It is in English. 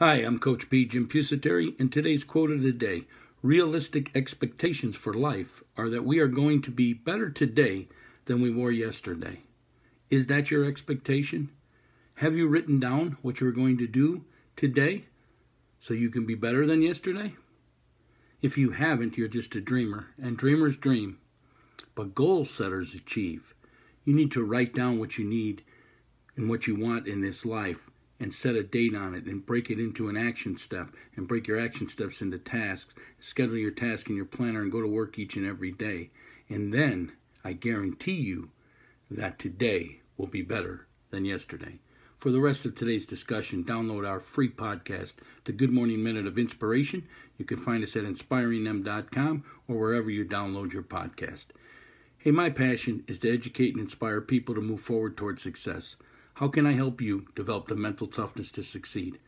Hi, I'm Coach P, Jim Pusateri, and today's quote of the day, realistic expectations for life are that we are going to be better today than we were yesterday. Is that your expectation? Have you written down what you're going to do today so you can be better than yesterday? If you haven't, you're just a dreamer, and dreamers dream, but goal setters achieve. You need to write down what you need and what you want in this life and set a date on it and break it into an action step and break your action steps into tasks. Schedule your task in your planner and go to work each and every day. And then I guarantee you that today will be better than yesterday. For the rest of today's discussion, download our free podcast, The Good Morning Minute of Inspiration. You can find us at inspiringthem.com or wherever you download your podcast. Hey, my passion is to educate and inspire people to move forward towards success. How can I help you develop the mental toughness to succeed?